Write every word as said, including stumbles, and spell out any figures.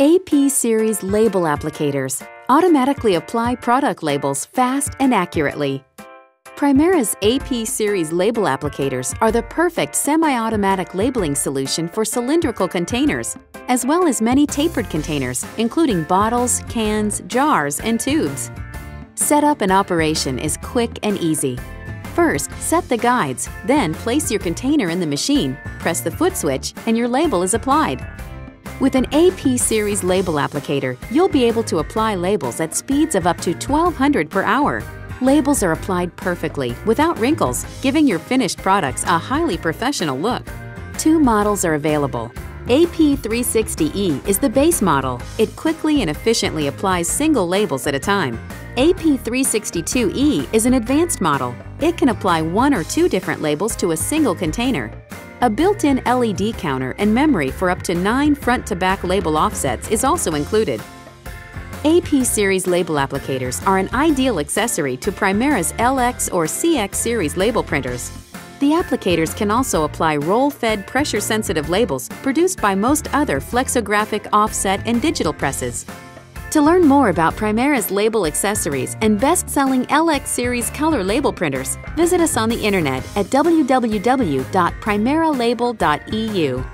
A P Series label applicators automatically apply product labels fast and accurately. Primera's A P Series label applicators are the perfect semi-automatic labeling solution for cylindrical containers, as well as many tapered containers, including bottles, cans, jars, and tubes. Setup and operation is quick and easy. First, set the guides, then place your container in the machine, press the foot switch, and your label is applied. With an A P Series label applicator, you'll be able to apply labels at speeds of up to twelve hundred per hour. Labels are applied perfectly, without wrinkles, giving your finished products a highly professional look. Two models are available. A P three sixty E is the base model. It quickly and efficiently applies single labels at a time. A P three sixty-two E is an advanced model. It can apply one or two different labels to a single container. A built-in L E D counter and memory for up to nine front-to-back label offsets is also included. A P Series label applicators are an ideal accessory to Primera's L X or C X series label printers. The applicators can also apply roll-fed pressure-sensitive labels produced by most other flexographic, offset, and digital presses. To learn more about Primera's label accessories and best-selling L X series color label printers, visit us on the internet at w w w dot primera label dot e u.